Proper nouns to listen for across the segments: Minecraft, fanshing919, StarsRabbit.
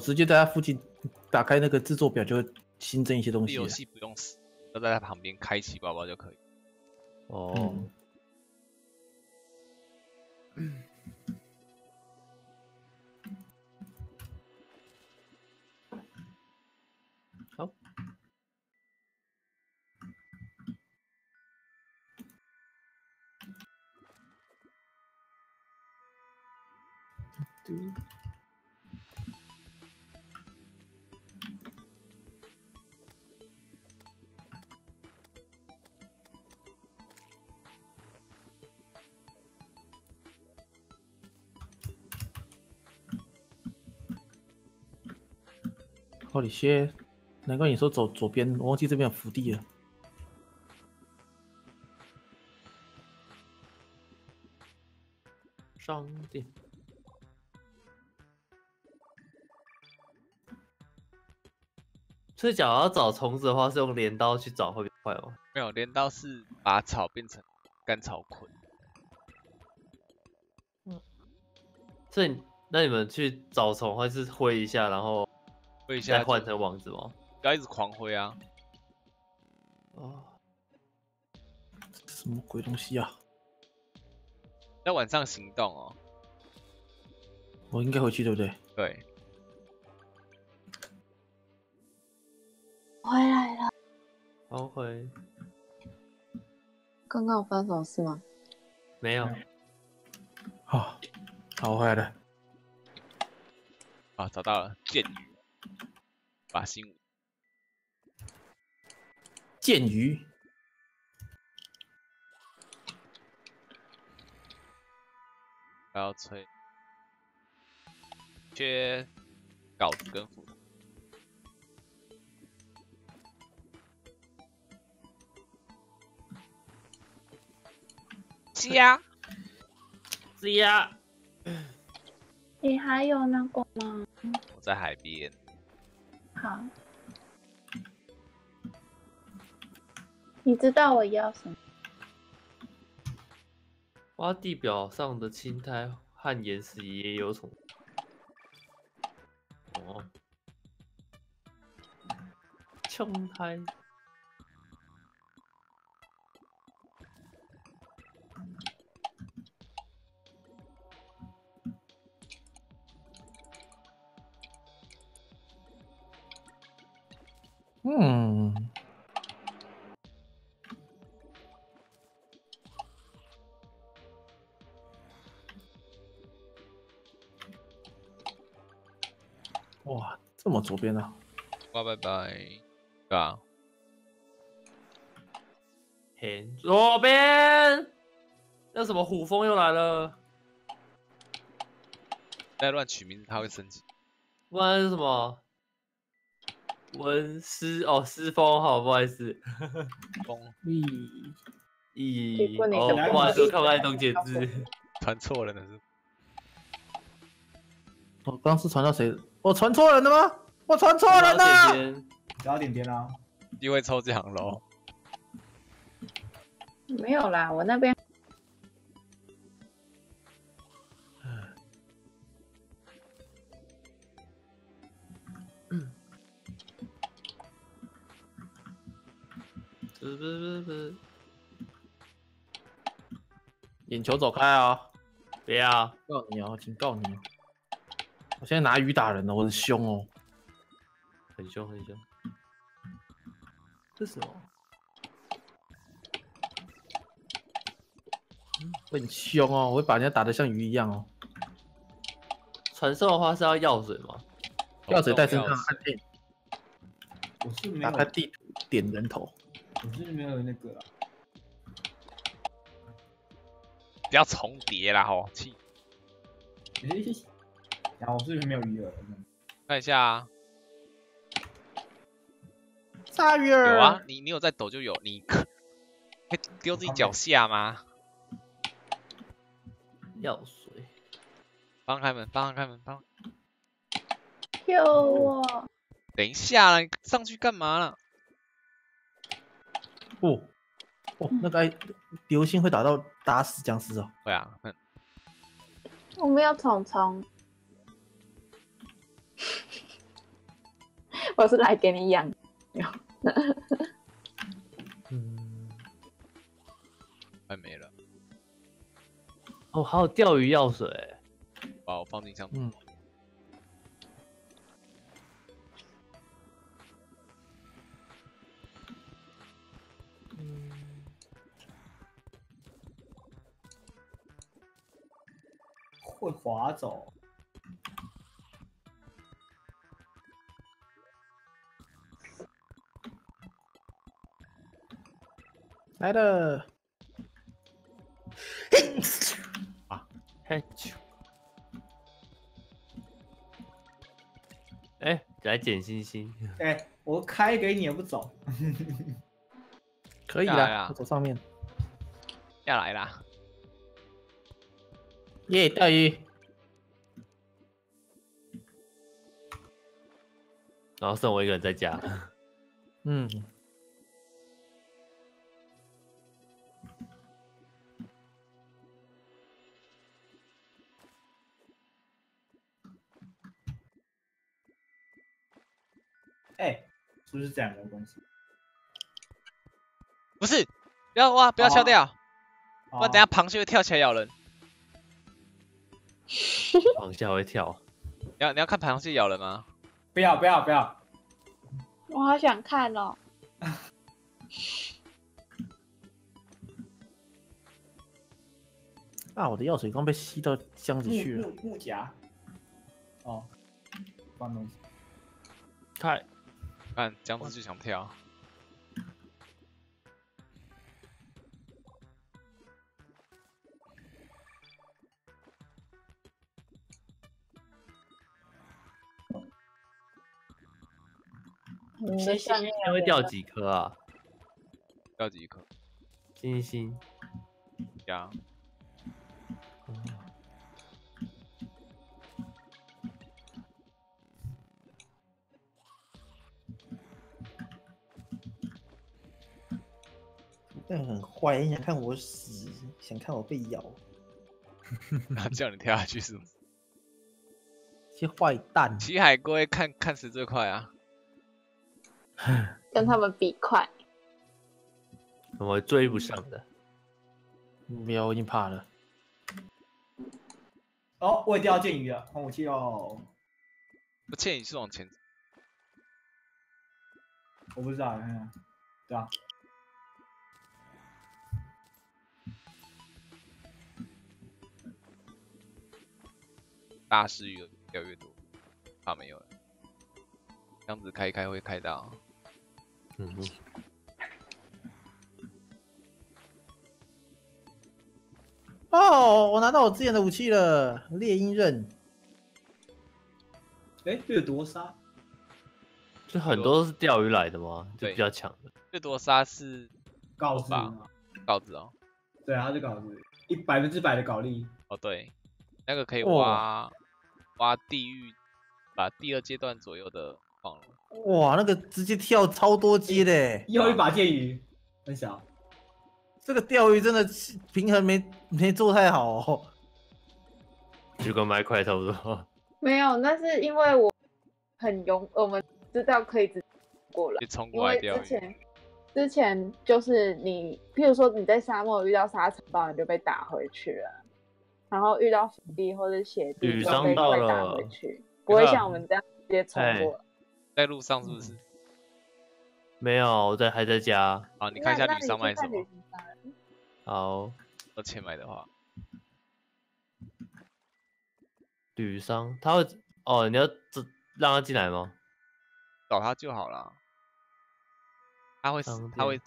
直接在他附近打开那个制作表，就会新增一些东西。游戏不用死，要在他旁边开启包包就可以。哦。嗯 好里些，难怪你说走左边，我忘记这边有伏地了。 商店。所以，假如要找虫子的话，是用镰刀去找会比较快吗？没有，镰刀是把草变成干草捆。嗯。所以，那你们去找虫会是挥一下，然后挥一下再换成网子吗？不要一直狂挥啊！哦，什么鬼东西啊！ 在晚上行动哦，我应该回去对不对？对，回来了。好回。刚刚有发生什么事吗？没有。好，好回来了。啊，找到了剑鱼，把心武。剑鱼。 不要吹，缺稿子跟斧头。是呀，是呀。你还有那个吗？我在海边。好。你知道我要什么？ 挖地表上的青苔和岩石也有虫。哦，青苔。嗯。 哇，这么左边啊！哇，拜拜，对啊，很左边。那什么虎风又来了，再乱取名字他会生气。不然是什么？文狮哦，狮风好，不好意思。风咦咦，不好意思，看不到东姐字，传错了那是。 我刚是传到谁？我传错人了吗？我传错人了！找点点啊！因为抽奖喽。没有啦，我那边。嗯。不。眼球走开啊！别啊！告你哦，警告你！ 我现在拿鱼打人了，我很凶哦，很凶很凶。这是什么？我很凶哦，我会把人家打得像鱼一样哦。传送的话是要药水吗？药水带身上按键。我是没有。打开地图点人头。我是没有那个啦。不要重叠啦，好气。啊，我这边没有鱼饵，看一下啊。鲨鱼饵有啊，你有在抖就有，你可以丢自己脚下吗？药水，帮开门，帮开门，帮。救我！等一下啦，你上去干嘛啦？哦，哦，那个流星会打死僵尸哦。会啊，我们要虫虫。我是来给你养。嗯，快没了。哦，还有钓鱼药水，把我放进箱子。嗯。 会滑走，来了！啊，嘿咻！哎，来捡星星！哎，我开给你也不走，可以啦，我走上面，要来啦！ 耶，钓鱼，然后剩我一个人在家。嗯，哎，是不是这两个东西？不是，不要挖，不要敲掉，不然等下螃蟹会跳起来咬人。 螃蟹会跳，你要看螃蟹咬人吗？不要不要不要！我好想看哦。啊，我的药水缸被吸到箱子去了。木夹。哦，放东西。看，看箱子就想跳。 星星会掉几颗啊？掉几颗？星星呀，但很坏，你想看我死，想看我被咬，那叫你跳下去是吗？些坏蛋，骑海龟看谁最快啊！ 跟他们比快，我追不上的。喵，我已经怕了。哦，我也钓到剑鱼了，换武器哦。不，剑鱼是往前。我不知道，看看，对啊。大师鱼钓越多，怕没有了。 这样子开一开会开到，嗯哼，哦，我拿到我之前的武器了，猎鹰刃。哎，掠夺鲨，这很多都是钓鱼来的吗？对，比较强的。掠夺鲨是镐子吗？镐子哦。对啊，它是镐子，100%的镐力。哦，对，那个可以挖挖地狱，把第二阶段左右的。 哇，那个直接跳超多阶的，又一把剑鱼，很小。这个钓鱼真的平衡没做太好哦，就跟麦块差不多。没有，那是因为我很勇，我们知道可以直接过来，因为之前就是你，譬如说你在沙漠遇到沙尘暴，你就被打回去了，然后遇到伏地或者雪地就被打回去，不会像我们这样直接冲过。 在路上是不是？嗯、没有，我还在家。好，你看一下旅商买什么。好，要钱买的话，旅商他会哦，你要让他进来吗？找他就好了。他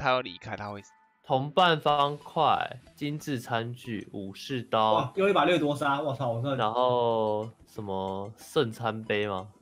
要离开，他会。同伴方块、精致餐具、武士刀。又一把掠夺鲨，我操！我操！然后什么圣餐杯吗？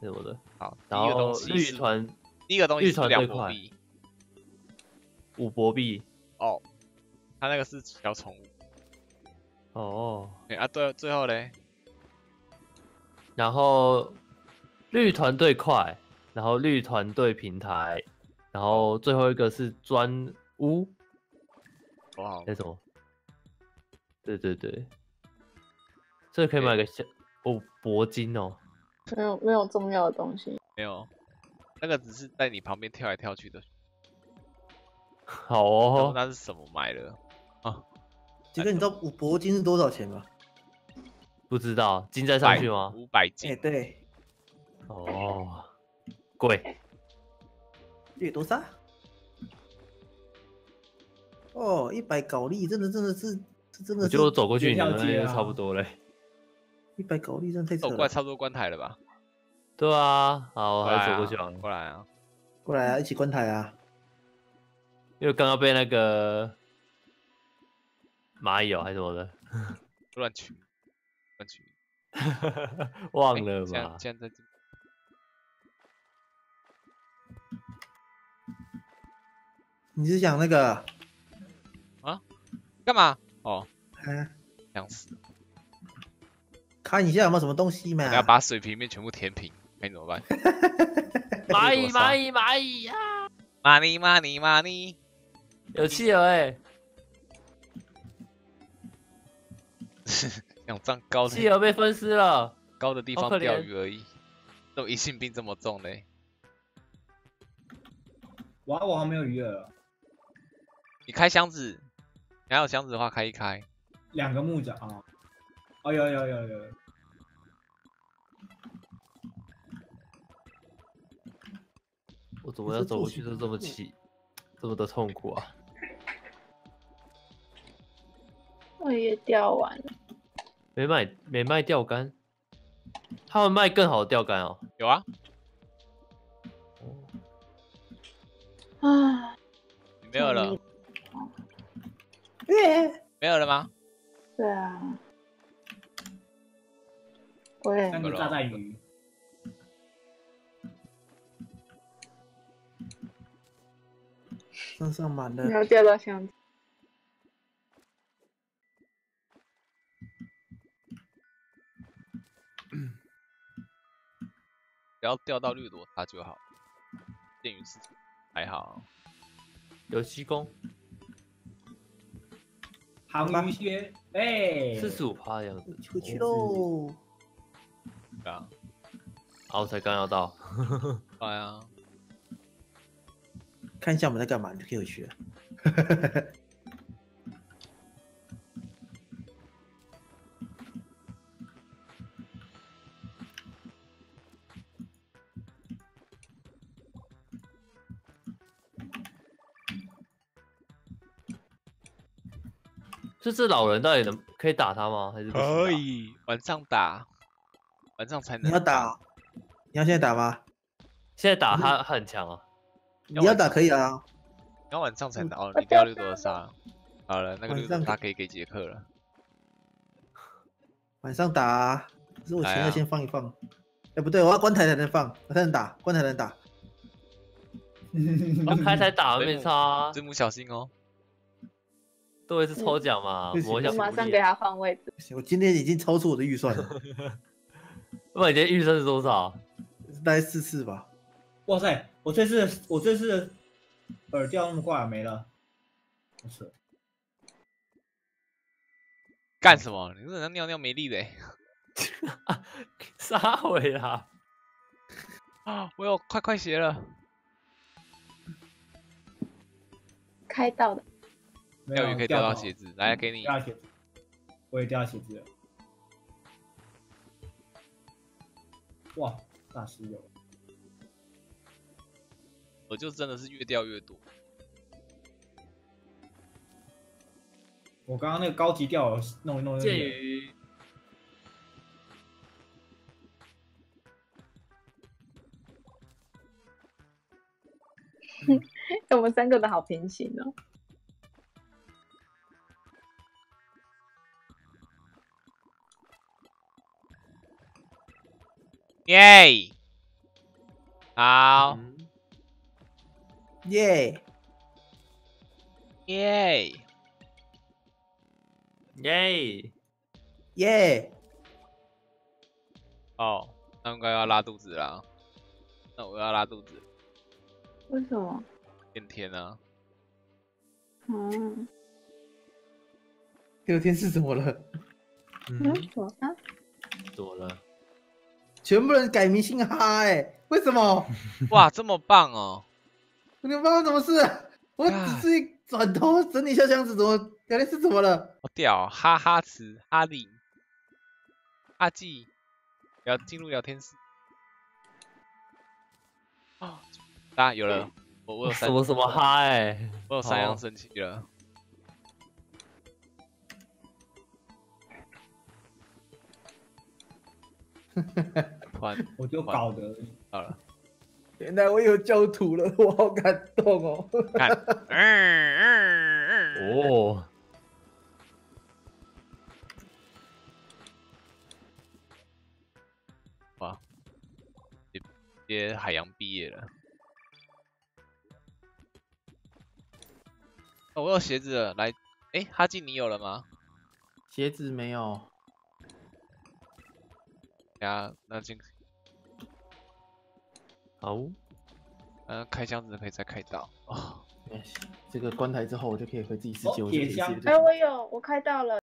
是我的，好，然后绿船，第一个东西是2博币，5博币，哦，他那个是小宠物，哦，哎啊，对，最后嘞，然后绿团队快，然后绿团队平台，然后最后一个是砖屋，哇，那什么？对对对，这可以买个小哦铂金哦。 没有重要的东西，没有，那个只是在你旁边跳来跳去的。好哦，那是什么买的啊？杰哥，你知道铂金是多少钱吗？不知道，金再上去吗？500金。哎、欸，对。哦，贵。这多少？哦，100稿历，真的是，真的是。我就走过去，你们那边差不多嘞。100稿历真的太扯了。走过来差不多关台了吧？ 对啊，好，还走过去了，过来啊，过来啊，一起观台啊！因为刚刚被那个蚂蚁哦，还是什么的，乱取，忘了吧？现在你是想那个啊？干嘛？哦，想死！看一下有没有什么东西嘛？你要把水平面全部填平。 看你怎么办？蚂蚁啊！蚂蚁，有汽油哎！两丈高的汽油被分尸了，高的地方钓鱼而已。怎么疑心病这么重嘞？哇，我还没有鱼饵了。你开箱子，你还有箱子的话开一开。2个木角啊！哦，有。 我怎么要走过去都这么气，这么的痛苦啊！我也钓完了，没卖钓竿，他们卖更好的钓竿哦。有啊，啊，没有了，没有了吗？对啊，我也那个炸带鱼。 身上满了，你要掉到箱子。不要掉到绿萝塔就好。电鱼是还好，有7公。杭鱼些，哎，45%的样子。出去喽！啊，我才刚要到。哎呀。 看一下我们在干嘛，你就可以回去了。这老人到底可以打他吗？还是可以晚上打，晚上才能打。你要打？你要现在打吗？现在打他很强啊。 你要打可以啊，你要晚上才打哦。你掉绿多杀，好了，那个绿多杀可以给杰克了。晚上打、啊，可是我前面先放一放。哎，不对，我要关台才能放，我才能打，关台能打。我开台打没差、啊，字母小心哦。都会是抽奖嘛，我马上给他换位置。我今天已经超出我的预算了。我今天预算是多少？大概4次吧。哇塞！ 我这次饵掉那么快没了，不是干什么？你这人尿尿没力的、欸，撒回啦！啊，我有快鞋了，开到的，钓鱼可以钓到鞋子，来给你，我也钓到鞋子了，哇，大石榴。 我就真的是越掉越多。我刚刚那个高级钓弄一弄，介于我们3个的好平行哦。耶！好。 耶！哦，那应该要拉肚子啦。那我要拉肚子。为什么？变天啊！嗯。第6天是怎么了？嗯。怎么了？全部人改名姓哈哎，为什么？哇，这么棒哦！你们发生什么事？我只是转头整理一下箱子，怎么聊天是怎么了？好屌、哦，哈哈词，哈里，阿纪，进入聊天室。哦，啊，有了，我有三什么什么哈哎，我有三样神器了。 我就搞得好了，原来我有教徒了，我好感动哦！看，哦，哇，直接海洋毕业了、哦。我有鞋子了，来，哎，哈基你有了吗？鞋子没有。 呀，那进好，开箱子可以再开到哦。这个关台之后，我就可以回自己世界。我铁箱，哎，我有，我开到了。